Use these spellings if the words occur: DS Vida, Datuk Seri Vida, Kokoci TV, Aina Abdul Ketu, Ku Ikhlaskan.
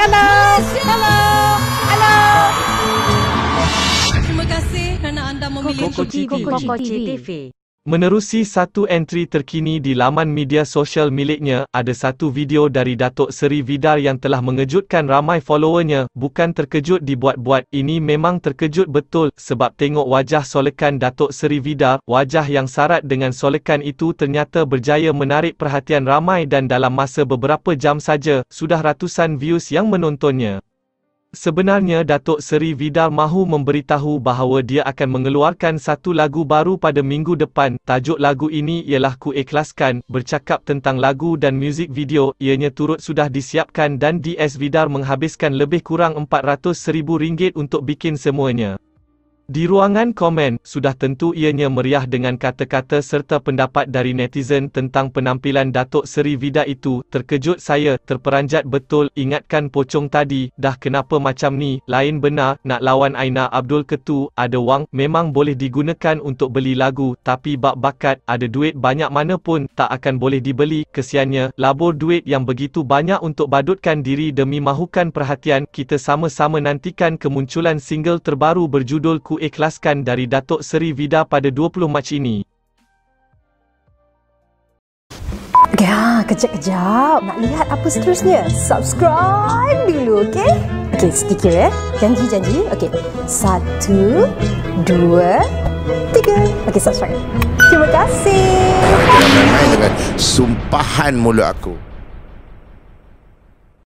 Hello, hello, hello. Terima kasih kerana anda memilih Kokoci TV. Menerusi satu entry terkini di laman media sosial miliknya, ada satu video dari Datuk Seri Vida yang telah mengejutkan ramai followernya. Bukan terkejut dibuat-buat, ini memang terkejut betul, sebab tengok wajah solekan Datuk Seri Vida, wajah yang sarat dengan solekan itu ternyata berjaya menarik perhatian ramai dan dalam masa beberapa jam saja, sudah ratusan views yang menontonnya. Sebenarnya Datuk Seri Vida mahu memberitahu bahawa dia akan mengeluarkan satu lagu baru pada minggu depan. Tajuk lagu ini ialah Ku Ikhlaskan. Bercakap tentang lagu dan muzik video, ianya turut sudah disiapkan dan DS Vida menghabiskan lebih kurang RM400,000 untuk bikin semuanya. Di ruangan komen, sudah tentu ianya meriah dengan kata-kata serta pendapat dari netizen tentang penampilan Datuk Seri Vida itu. Terkejut saya, terperanjat betul, ingatkan pocong tadi, dah kenapa macam ni, lain benar, nak lawan Aina Abdul Ketu, ada wang, memang boleh digunakan untuk beli lagu, tapi bak bakat, ada duit banyak mana pun, tak akan boleh dibeli, kesiannya, labur duit yang begitu banyak untuk badutkan diri demi mahukan perhatian. Kita sama-sama nantikan kemunculan single terbaru berjudul Ku Ikhlaskan dari Datuk Seri Vida pada 20 Mac ini. Okey, kejap-kejap. Nak lihat apa seterusnya? Subscribe dulu, okey? Okey, sedikit ya. Janji-janji. Okey. 1, 2, 3. Okey, subscribe. Terima kasih. Dengan sumpahan mulut aku.